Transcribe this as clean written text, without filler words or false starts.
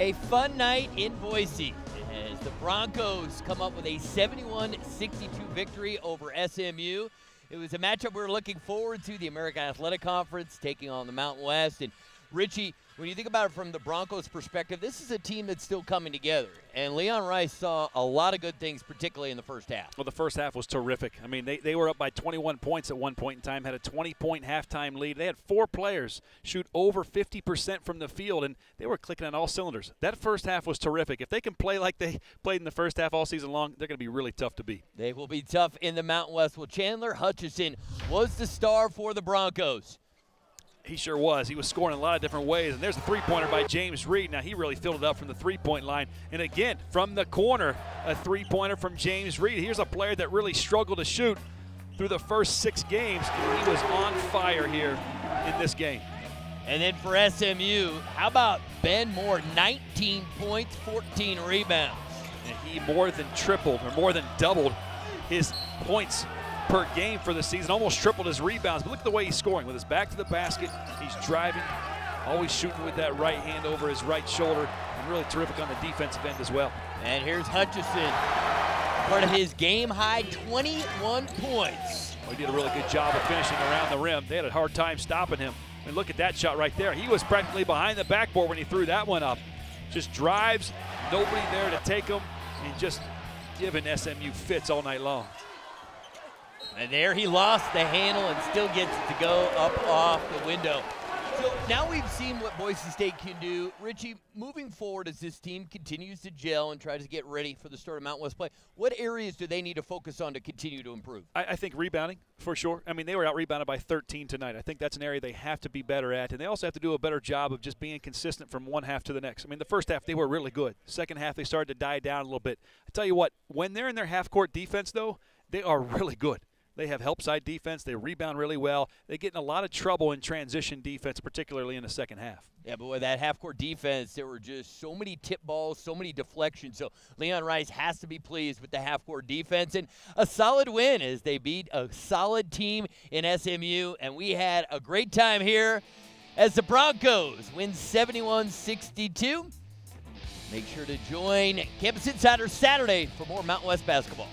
A fun night in Boise as the Broncos come up with a 71-62 victory over SMU. It was a matchup we were looking forward to, the American Athletic Conference taking on the Mountain West. And Richie, when you think about it from the Broncos' perspective, this is a team that's still coming together. And Leon Rice saw a lot of good things, particularly in the first half. Well, the first half was terrific. I mean, they were up by 21 points at one point in time, had a 20-point halftime lead. They had four players shoot over 50% from the field, and they were clicking on all cylinders. That first half was terrific. If they can play like they played in the first half all season long, they're going to be really tough to beat. They will be tough in the Mountain West. Well, Chandler Hutchison was the star for the Broncos. He sure was. He was scoring a lot of different ways. And there's a three-pointer by James Reed. Now, he really filled it up from the three-point line. And again, from the corner, a three-pointer from James Reed. Here's a player that really struggled to shoot through the first six games. He was on fire here in this game. And then for SMU, how about Ben Moore? 19 points, 14 rebounds. And he more than tripled, or more than doubled his points per game for the season, almost tripled his rebounds. But look at the way he's scoring. With his back to the basket, he's driving, always shooting with that right hand over his right shoulder, and really terrific on the defensive end as well. And here's Hutchison, part of his game-high 21 points. Well, he did a really good job of finishing around the rim. They had a hard time stopping him. And look at that shot right there. He was practically behind the backboard when he threw that one up. Just drives, nobody there to take him, and just giving SMU fits all night long. And there he lost the handle and still gets it to go up off the window. So now we've seen what Boise State can do. Richie, moving forward as this team continues to gel and tries to get ready for the start of Mountain West play, what areas do they need to focus on to continue to improve? I think rebounding, for sure. I mean, they were out-rebounded by 13 tonight. I think that's an area they have to be better at, and they also have to do a better job of just being consistent from one half to the next. I mean, the first half, they were really good. Second half, they started to die down a little bit. I tell you what, when they're in their half-court defense, though, they are really good. They have help side defense. They rebound really well. They get in a lot of trouble in transition defense, particularly in the second half. Yeah, but with that half-court defense, there were just so many tip balls, so many deflections. So Leon Rice has to be pleased with the half-court defense. And a solid win as they beat a solid team in SMU. And we had a great time here as the Broncos win 71-62. Make sure to join Campus Insiders Saturday for more Mountain West basketball.